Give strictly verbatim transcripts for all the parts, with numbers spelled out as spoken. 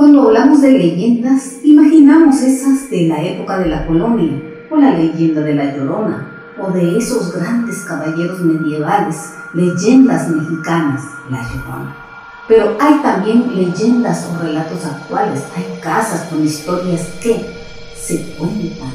Cuando hablamos de leyendas, imaginamos esas de la época de la colonia, o la leyenda de la Llorona, o de esos grandes caballeros medievales, leyendas mexicanas, la Llorona. Pero hay también leyendas o relatos actuales, hay casas con historias que se cuentan,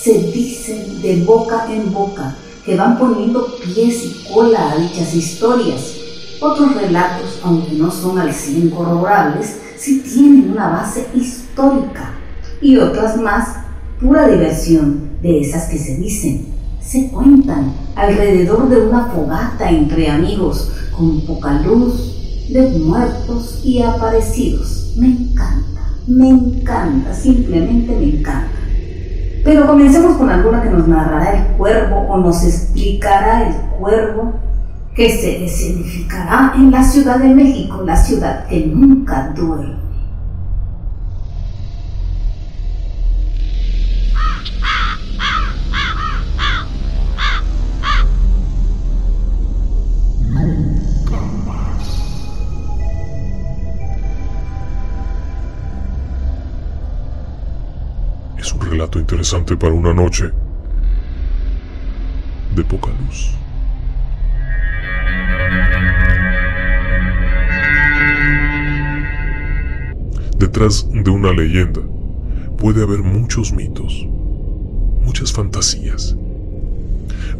se dicen de boca en boca, que van poniendo pies y cola a dichas historias. Otros relatos, aunque no son al cien corroborables, sí tienen una base histórica, y otras más, pura diversión, de esas que se dicen, se cuentan alrededor de una fogata entre amigos, con poca luz, de muertos y aparecidos. Me encanta, me encanta, simplemente me encanta. Pero comencemos con alguna que nos narrará el cuervo o nos explicará el cuervo que se escenificará en la Ciudad de México, la ciudad que nunca duerme. Es un relato interesante para una noche de poca luz. Detrás de una leyenda puede haber muchos mitos, muchas fantasías,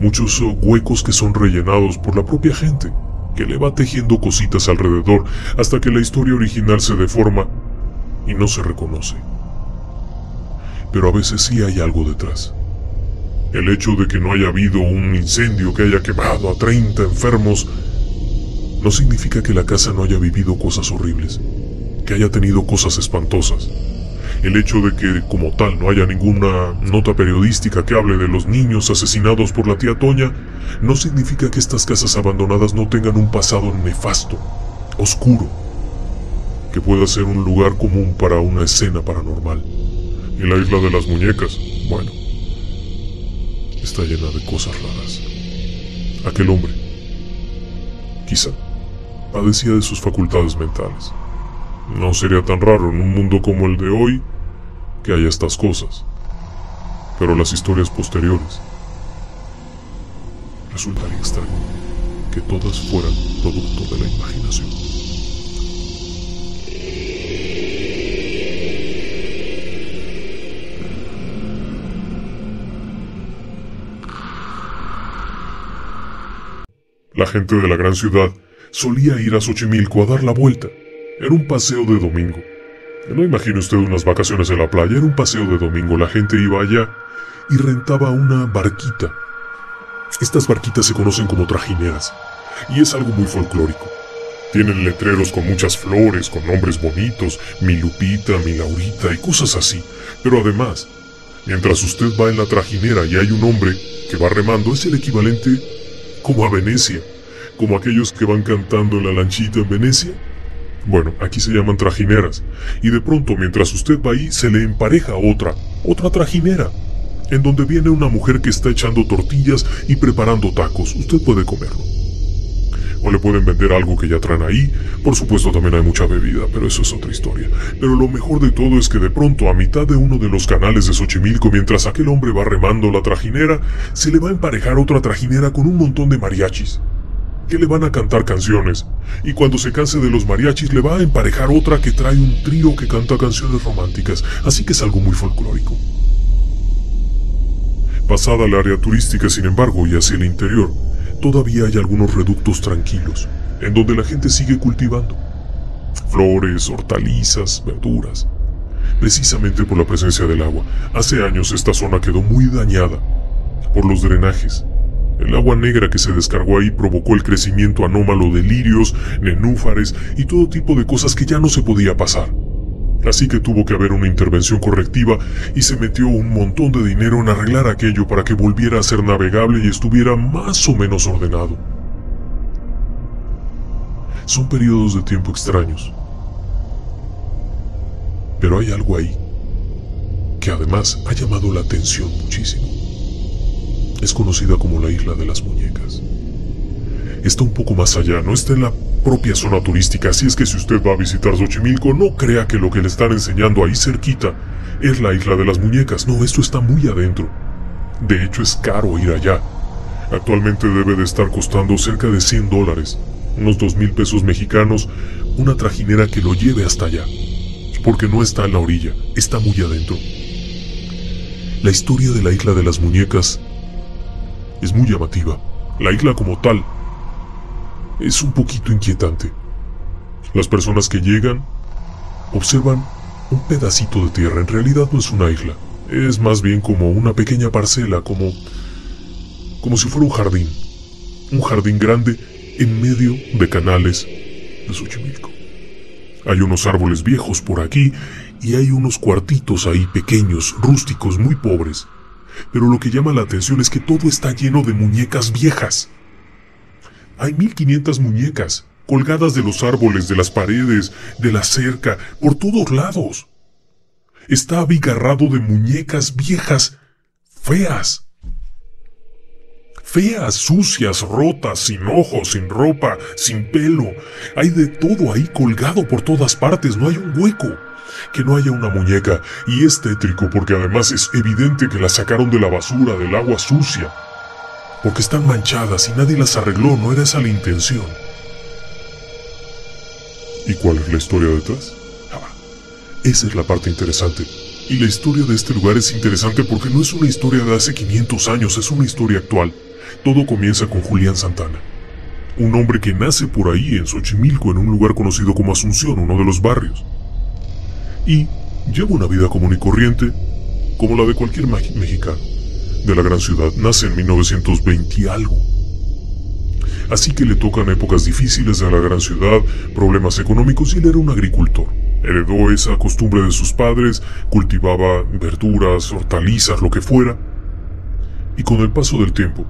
muchos huecos que son rellenados por la propia gente que le va tejiendo cositas alrededor hasta que la historia original se deforma y no se reconoce. Pero a veces sí hay algo detrás. El hecho de que no haya habido un incendio que haya quemado a treinta enfermos no significa que la casa no haya vivido cosas horribles, que haya tenido cosas espantosas. El hecho de que, como tal, no haya ninguna nota periodística que hable de los niños asesinados por la tía Toña, no significa que estas casas abandonadas no tengan un pasado nefasto, oscuro, que pueda ser un lugar común para una escena paranormal. Y la Isla de las Muñecas, bueno, está llena de cosas raras. Aquel hombre, quizá, padecía de sus facultades mentales. No sería tan raro en un mundo como el de hoy que haya estas cosas. Pero las historias posteriores resultaría extraño que todas fueran producto de la imaginación. La gente de la gran ciudad solía ir a Xochimilco a dar la vuelta. Era un paseo de domingo. No imagine usted unas vacaciones en la playa, era un paseo de domingo. La gente iba allá y rentaba una barquita. Estas barquitas se conocen como trajineras, y es algo muy folclórico. Tienen letreros con muchas flores, con nombres bonitos, mi Lupita, mi Laurita y cosas así. Pero además, mientras usted va en la trajinera y hay un hombre que va remando, es el equivalente como a Venecia, como aquellos que van cantando en la lanchita en Venecia. Bueno, aquí se llaman trajineras, y de pronto mientras usted va ahí se le empareja otra, otra trajinera, en donde viene una mujer que está echando tortillas y preparando tacos. Usted puede comerlo, o le pueden vender algo que ya traen ahí. Por supuesto también hay mucha bebida, pero eso es otra historia. Pero lo mejor de todo es que de pronto a mitad de uno de los canales de Xochimilco, mientras aquel hombre va remando la trajinera, se le va a emparejar otra trajinera con un montón de mariachis, que le van a cantar canciones, y cuando se canse de los mariachis le va a emparejar otra que trae un trío que canta canciones románticas, así que es algo muy folclórico. Pasada el área turística, sin embargo, y hacia el interior, todavía hay algunos reductos tranquilos, en donde la gente sigue cultivando flores, hortalizas, verduras, precisamente por la presencia del agua. Hace años esta zona quedó muy dañada por los drenajes. El agua negra que se descargó ahí provocó el crecimiento anómalo de lirios, nenúfares y todo tipo de cosas que ya no se podía pasar. Así que tuvo que haber una intervención correctiva y se metió un montón de dinero en arreglar aquello para que volviera a ser navegable y estuviera más o menos ordenado. Son periodos de tiempo extraños. Pero hay algo ahí que además ha llamado la atención muchísimo. Es conocida como la Isla de las Muñecas. Está un poco más allá, no está en la propia zona turística, así es que si usted va a visitar Xochimilco, no crea que lo que le están enseñando ahí cerquita es la isla de las muñecas. No, esto está muy adentro. De hecho, es caro ir allá. Actualmente debe de estar costando cerca de cien dólares, unos dos mil pesos mexicanos, una trajinera que lo lleve hasta allá. Porque no está en la orilla, está muy adentro. La historia de la isla de las muñecas es muy llamativa. La isla como tal es un poquito inquietante. Las personas que llegan observan un pedacito de tierra. En realidad no es una isla, es más bien como una pequeña parcela, como... como si fuera un jardín, un jardín grande en medio de canales de Xochimilco. Hay unos árboles viejos por aquí y hay unos cuartitos ahí pequeños, rústicos, muy pobres. Pero lo que llama la atención es que todo está lleno de muñecas viejas. Hay mil quinientas muñecas, colgadas de los árboles, de las paredes, de la cerca, por todos lados. Está abigarrado de muñecas viejas, feas. Feas, sucias, rotas, sin ojos, sin ropa, sin pelo. Hay de todo ahí colgado por todas partes, no hay un hueco que no haya una muñeca. Y es tétrico porque además es evidente que las sacaron de la basura, del agua sucia. Porque están manchadas y nadie las arregló, no era esa la intención. ¿Y cuál es la historia detrás? Ah, esa es la parte interesante. Y la historia de este lugar es interesante porque no es una historia de hace quinientos años, es una historia actual. Todo comienza con Julián Santana, un hombre que nace por ahí en Xochimilco, en un lugar conocido como Asunción, uno de los barrios. Y lleva una vida común y corriente, como la de cualquier mexicano de la gran ciudad. Nace en mil novecientos veinte y algo. Así que le tocan épocas difíciles a la gran ciudad, problemas económicos, y él era un agricultor. Heredó esa costumbre de sus padres, cultivaba verduras, hortalizas, lo que fuera. Y con el paso del tiempo,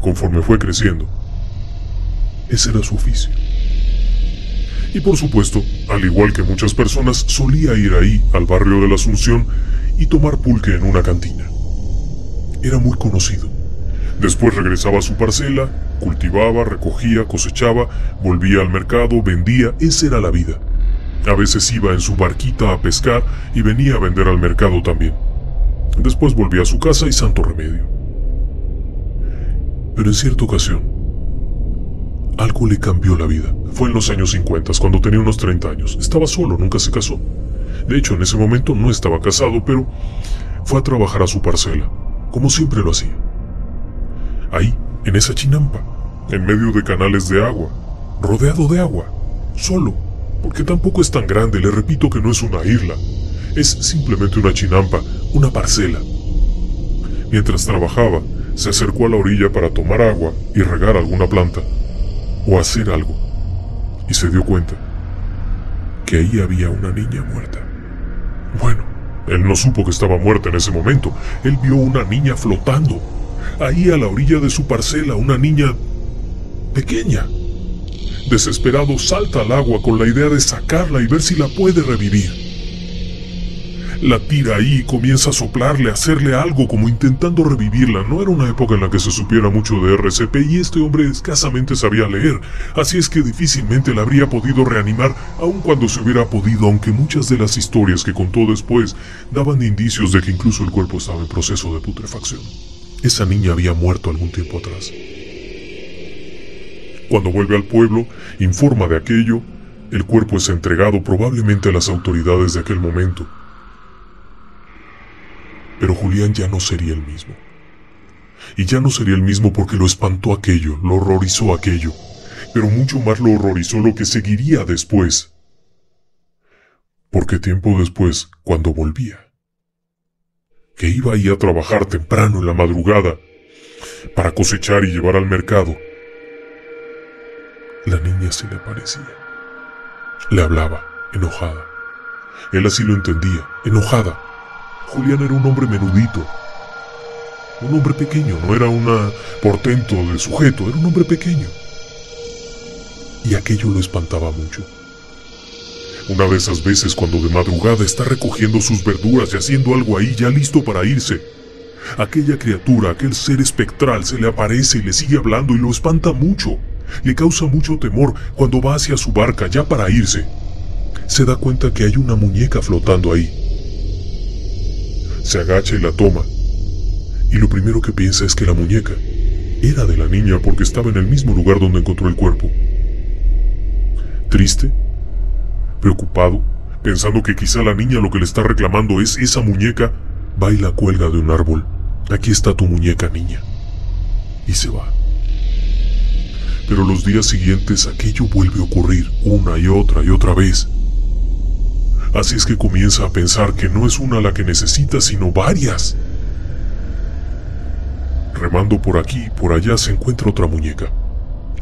conforme fue creciendo, ese era su oficio. Y por supuesto, al igual que muchas personas, solía ir ahí al barrio de la Asunción y tomar pulque en una cantina. Era muy conocido. Después regresaba a su parcela, cultivaba, recogía, cosechaba, volvía al mercado, vendía. Esa era la vida. A veces iba en su barquita a pescar y venía a vender al mercado también. Después volvía a su casa y santo remedio. Pero en cierta ocasión, algo le cambió la vida. Fue en los años cincuenta, cuando tenía unos treinta años. Estaba solo, nunca se casó. De hecho, en ese momento no estaba casado, pero fue a trabajar a su parcela, como siempre lo hacía. Ahí, en esa chinampa, en medio de canales de agua, rodeado de agua, solo, porque tampoco es tan grande, le repito que no es una isla, es simplemente una chinampa, una parcela. Mientras trabajaba, se acercó a la orilla para tomar agua y regar alguna planta, o hacer algo, y se dio cuenta que ahí había una niña muerta. Bueno, él no supo que estaba muerta en ese momento, él vio una niña flotando, ahí a la orilla de su parcela, una niña pequeña. Desesperado, salta al agua con la idea de sacarla y ver si la puede revivir. La tira ahí y comienza a soplarle, a hacerle algo como intentando revivirla. No era una época en la que se supiera mucho de R C P y este hombre escasamente sabía leer, así es que difícilmente la habría podido reanimar, aun cuando se hubiera podido, aunque muchas de las historias que contó después daban indicios de que incluso el cuerpo estaba en proceso de putrefacción. Esa niña había muerto algún tiempo atrás. Cuando vuelve al pueblo, informa de aquello, el cuerpo es entregado probablemente a las autoridades de aquel momento. Pero Julián ya no sería el mismo. Y ya no sería el mismo porque lo espantó aquello, lo horrorizó aquello, pero mucho más lo horrorizó lo que seguiría después. Porque tiempo después, cuando volvía, que iba ahí a trabajar temprano en la madrugada para cosechar y llevar al mercado, la niña se le aparecía. Le hablaba, enojada. Él así lo entendía, enojada. Julián era un hombre menudito. Un hombre pequeño, no era un portento de sujeto, era un hombre pequeño. Y aquello lo espantaba mucho. Una de esas veces cuando de madrugada está recogiendo sus verduras y haciendo algo ahí, ya listo para irse, aquella criatura, aquel ser espectral se le aparece y le sigue hablando y lo espanta mucho. Le causa mucho temor cuando va hacia su barca ya para irse. Se da cuenta que hay una muñeca flotando ahí. Se agacha y la toma. Y lo primero que piensa es que la muñeca era de la niña porque estaba en el mismo lugar donde encontró el cuerpo. Triste, preocupado, pensando que quizá la niña lo que le está reclamando es esa muñeca, va y la cuelga de un árbol. Aquí está tu muñeca, niña. Y se va. Pero los días siguientes aquello vuelve a ocurrir una y otra y otra vez. Así es que comienza a pensar que no es una la que necesita, sino varias. Remando por aquí y por allá se encuentra otra muñeca.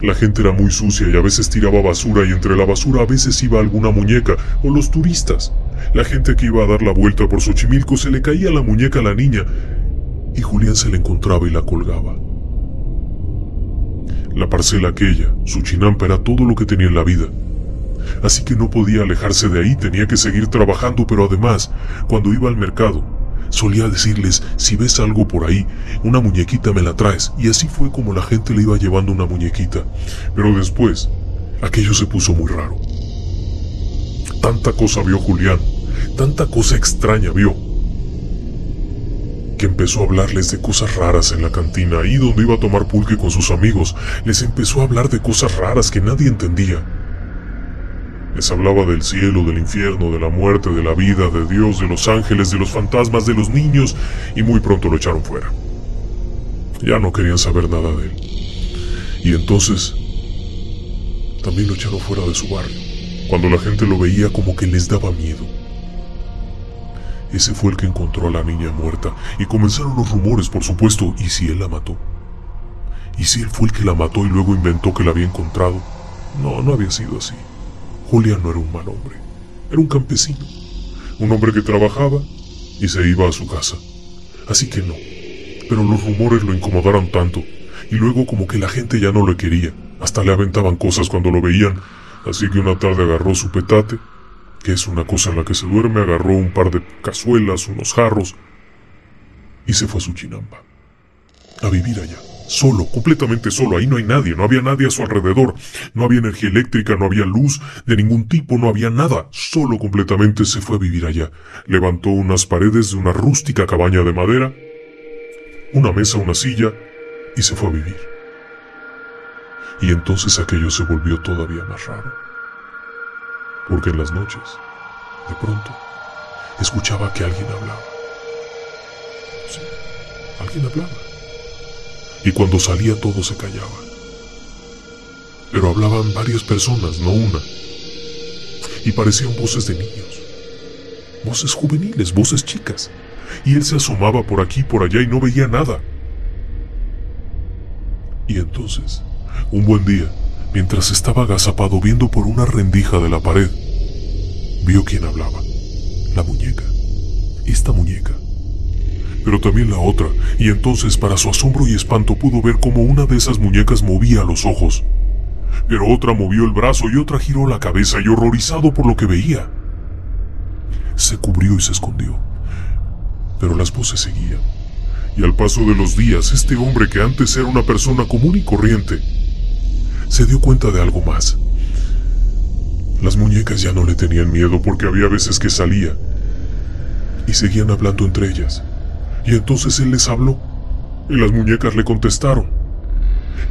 La gente era muy sucia y a veces tiraba basura, y entre la basura a veces iba alguna muñeca, o los turistas. La gente que iba a dar la vuelta por Xochimilco se le caía la muñeca a la niña, y Julián se la encontraba y la colgaba. La parcela aquella, su chinampa, era todo lo que tenía en la vida. Así que no podía alejarse de ahí, tenía que seguir trabajando, pero además, cuando iba al mercado, solía decirles: si ves algo por ahí, una muñequita me la traes. Y así fue como la gente le iba llevando una muñequita. Pero después, aquello se puso muy raro. Tanta cosa vio Julián, tanta cosa extraña vio, que empezó a hablarles de cosas raras en la cantina, ahí donde iba a tomar pulque con sus amigos. Les empezó a hablar de cosas raras que nadie entendía. Les hablaba del cielo, del infierno, de la muerte, de la vida, de Dios, de los ángeles, de los fantasmas, de los niños, y muy pronto lo echaron fuera. Ya no querían saber nada de él. Y entonces, también lo echaron fuera de su barrio. Cuando la gente lo veía, como que les daba miedo. Ese fue el que encontró a la niña muerta, y comenzaron los rumores, por supuesto. ¿Y si él la mató? ¿Y si él fue el que la mató y luego inventó que la había encontrado? No, no había sido así. Julián no era un mal hombre, era un campesino, un hombre que trabajaba y se iba a su casa. Así que no, pero los rumores lo incomodaron tanto, y luego como que la gente ya no lo quería, hasta le aventaban cosas cuando lo veían. Así que una tarde agarró su petate, que es una cosa en la que se duerme, agarró un par de cazuelas, unos jarros, y se fue a su chinampa, a vivir allá. Solo, completamente solo, ahí no hay nadie, no había nadie a su alrededor, no había energía eléctrica, no había luz de ningún tipo, no había nada. Solo, completamente, se fue a vivir allá. Levantó unas paredes de una rústica cabaña de madera, una mesa, una silla, y se fue a vivir. Y entonces aquello se volvió todavía más raro, porque en las noches, de pronto, escuchaba que alguien hablaba. Sí, alguien hablaba. Y cuando salía todo se callaba. Pero hablaban varias personas, no una. Y parecían voces de niños. Voces juveniles, voces chicas. Y él se asomaba por aquí y por allá y no veía nada. Y entonces, un buen día, mientras estaba agazapado viendo por una rendija de la pared, vio quién hablaba. La muñeca. Esta muñeca. Pero también la otra, y entonces, para su asombro y espanto, pudo ver cómo una de esas muñecas movía los ojos. Pero otra movió el brazo y otra giró la cabeza, y horrorizado por lo que veía, se cubrió y se escondió. Pero las voces seguían, y al paso de los días, este hombre, que antes era una persona común y corriente, se dio cuenta de algo más. Las muñecas ya no le tenían miedo, porque había veces que salía, y seguían hablando entre ellas. Y entonces él les habló, y las muñecas le contestaron.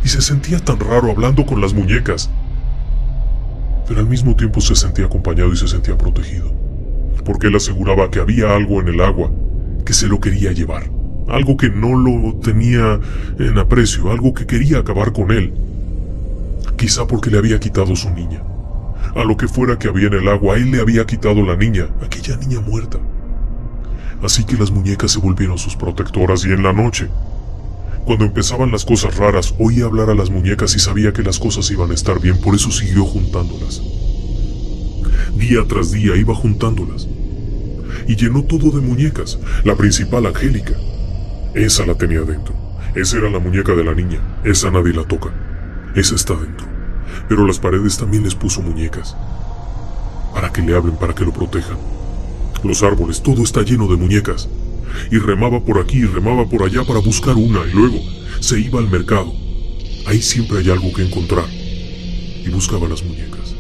Y se sentía tan raro hablando con las muñecas, pero al mismo tiempo se sentía acompañado y se sentía protegido, porque él aseguraba que había algo en el agua que se lo quería llevar, algo que no lo tenía en aprecio, algo que quería acabar con él, quizá porque le había quitado su niña. A lo que fuera que había en el agua, él le había quitado la niña, aquella niña muerta. Así que las muñecas se volvieron sus protectoras, y en la noche, cuando empezaban las cosas raras, oía hablar a las muñecas y sabía que las cosas iban a estar bien, por eso siguió juntándolas. Día tras día iba juntándolas, y llenó todo de muñecas. La principal, Angélica, esa la tenía dentro. Esa era la muñeca de la niña, esa nadie la toca, esa está dentro. Pero las paredes también les puso muñecas, para que le hablen, para que lo protejan. Los árboles, todo está lleno de muñecas. Y remaba por aquí y remaba por allá para buscar una, y luego se iba al mercado. Ahí siempre hay algo que encontrar. y buscaba las muñecas.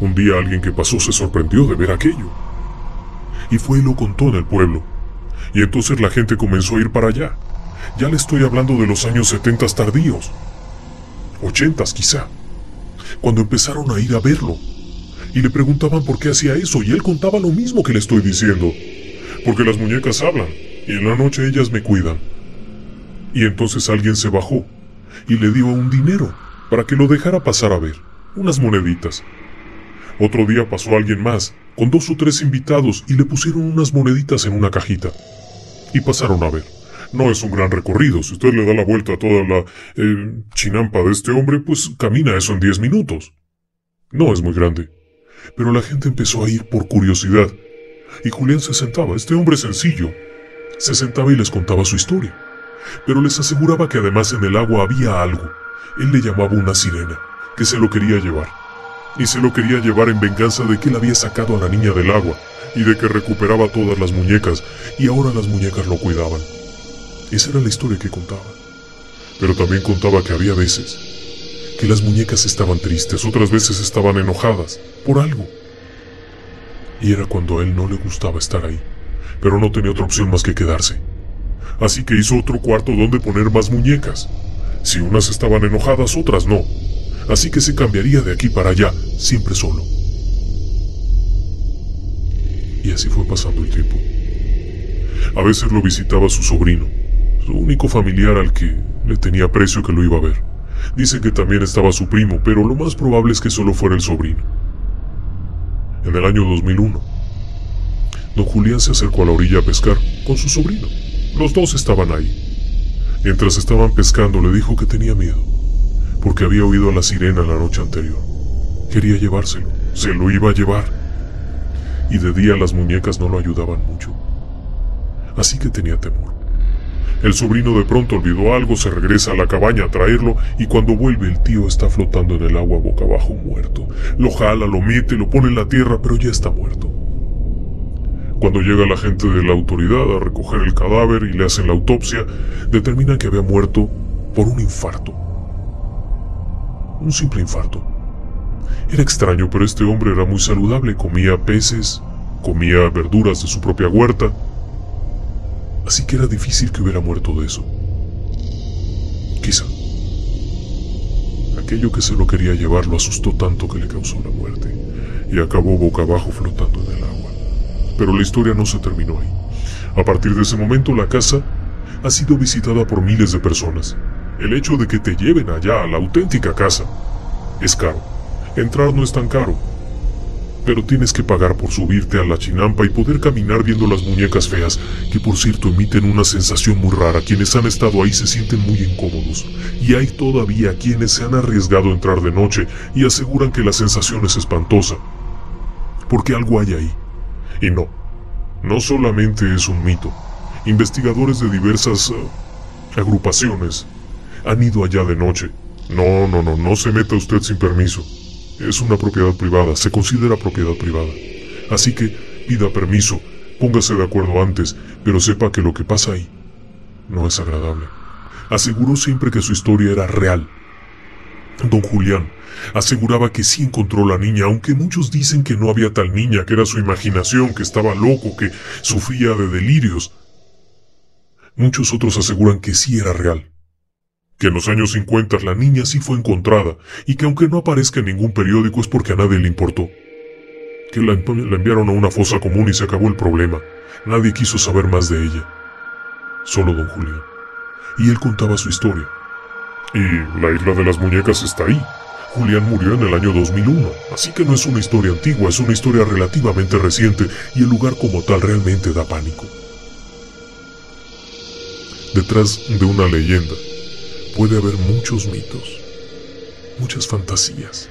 Un día alguien que pasó se sorprendió de ver aquello, y fue y lo contó en el pueblo, y entonces la gente comenzó a ir para allá. Ya le estoy hablando de los años setenta tardíos, ochentas quizá, cuando empezaron a ir a verlo, y le preguntaban por qué hacía eso, y él contaba lo mismo que le estoy diciendo, porque las muñecas hablan, y en la noche ellas me cuidan. Y entonces alguien se bajó, y le dio un dinero, para que lo dejara pasar a ver, unas moneditas. Otro día pasó alguien más, con dos o tres invitados, y le pusieron unas moneditas en una cajita, y pasaron a ver. No es un gran recorrido, si usted le da la vuelta a toda la eh, chinampa de este hombre, pues camina eso en diez minutos. No es muy grande. Pero la gente empezó a ir por curiosidad, y Julián se sentaba, este hombre sencillo, se sentaba y les contaba su historia, pero les aseguraba que además en el agua había algo. Él le llamaba una sirena, que se lo quería llevar, y se lo quería llevar en venganza de que él había sacado a la niña del agua, y de que recuperaba todas las muñecas, y ahora las muñecas lo cuidaban. Esa era la historia que contaba. Pero también contaba que había veces que las muñecas estaban tristes, otras veces estaban enojadas por algo. Y era cuando a él no le gustaba estar ahí, pero no tenía otra opción más que quedarse. Así que hizo otro cuarto donde poner más muñecas. Si unas estaban enojadas, otras no. Así que se cambiaría de aquí para allá, siempre solo. Y así fue pasando el tiempo. A veces lo visitaba su sobrino, su único familiar al que le tenía aprecio que lo iba a ver. Dice que también estaba su primo, pero lo más probable es que solo fuera el sobrino. En el año dos mil uno, don Julián se acercó a la orilla a pescar con su sobrino. Los dos estaban ahí. Mientras estaban pescando le dijo que tenía miedo, porque había oído a la sirena la noche anterior. Quería llevárselo, se lo iba a llevar. Y de día las muñecas no lo ayudaban mucho. Así que tenía temor. El sobrino de pronto olvidó algo, se regresa a la cabaña a traerlo, y cuando vuelve el tío está flotando en el agua boca abajo, muerto. Lo jala, lo mete, lo pone en la tierra, pero ya está muerto. Cuando llega la gente de la autoridad a recoger el cadáver y le hacen la autopsia, determinan que había muerto por un infarto. Un simple infarto. Era extraño, pero este hombre era muy saludable, comía peces, comía verduras de su propia huerta, así que era difícil que hubiera muerto de eso. Quizá aquello que se lo quería llevar lo asustó tanto que le causó la muerte, y acabó boca abajo flotando en el agua. Pero la historia no se terminó ahí. A partir de ese momento la casa ha sido visitada por miles de personas. El hecho de que te lleven allá a la auténtica casa es caro. Entrar no es tan caro, pero tienes que pagar por subirte a la chinampa y poder caminar viendo las muñecas feas, que por cierto emiten una sensación muy rara. Quienes han estado ahí se sienten muy incómodos, y hay todavía quienes se han arriesgado a entrar de noche y aseguran que la sensación es espantosa, porque algo hay ahí. Y no, no solamente es un mito. Investigadores de diversas uh, agrupaciones han ido allá de noche. No, no, no, no se meta usted sin permiso. Es una propiedad privada, se considera propiedad privada. Así que pida permiso, póngase de acuerdo antes, pero sepa que lo que pasa ahí no es agradable. Aseguró siempre que su historia era real. Don Julián aseguraba que sí encontró la niña, aunque muchos dicen que no había tal niña, que era su imaginación, que estaba loco, que sufría de delirios. Muchos otros aseguran que sí era real, que en los años cincuenta la niña sí fue encontrada, y que aunque no aparezca en ningún periódico es porque a nadie le importó. Que la, la enviaron a una fosa común y se acabó el problema. Nadie quiso saber más de ella. Solo don Julián. Y él contaba su historia. Y la isla de las muñecas está ahí. Julián murió en el año dos mil uno, así que no es una historia antigua, es una historia relativamente reciente, y el lugar como tal realmente da pánico. Detrás de una leyenda puede haber muchos mitos, muchas fantasías,